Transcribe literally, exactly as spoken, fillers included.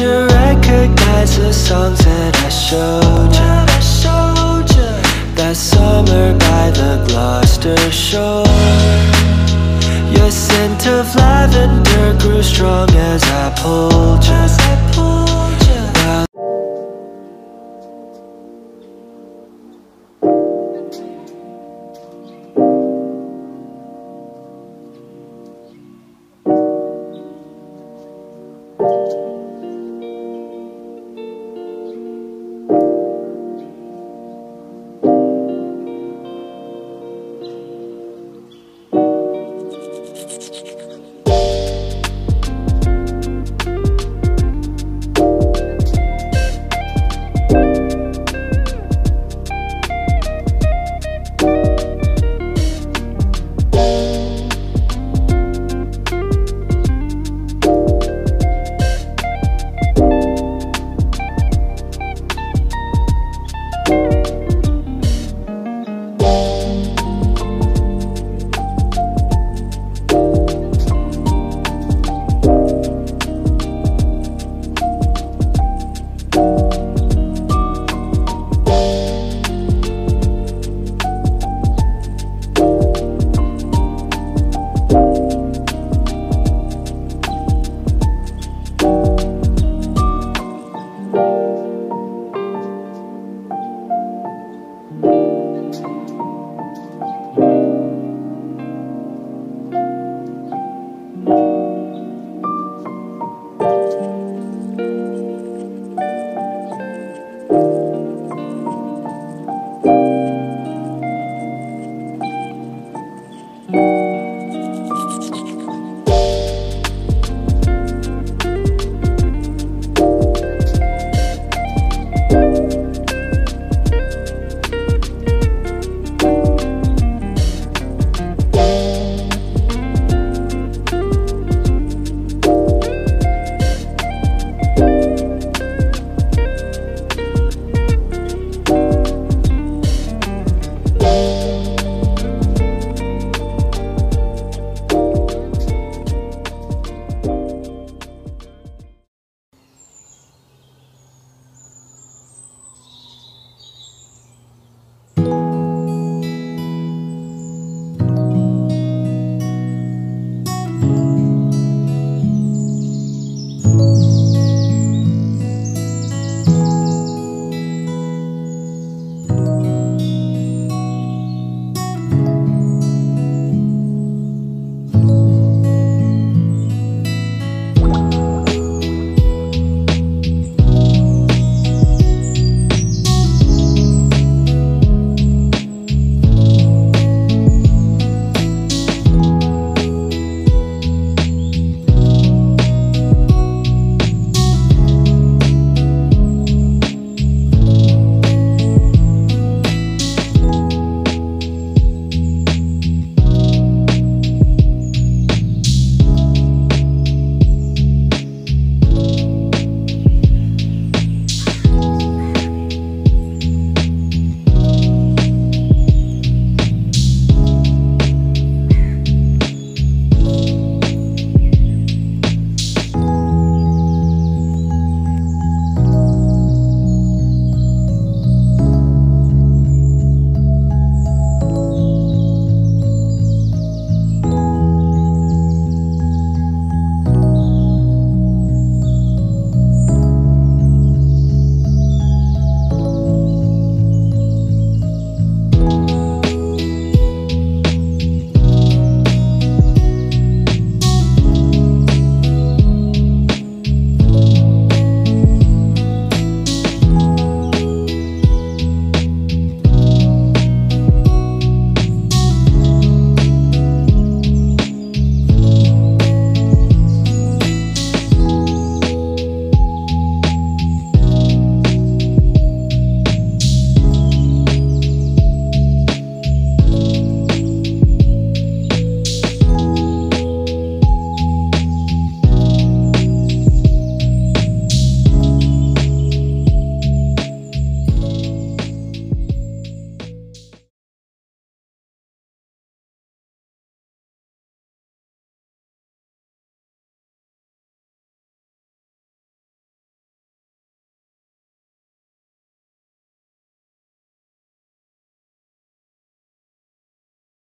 you recognize the songs that I showed you that summer by the Gloucester shore? Your scent of lavender grew strong as I pulled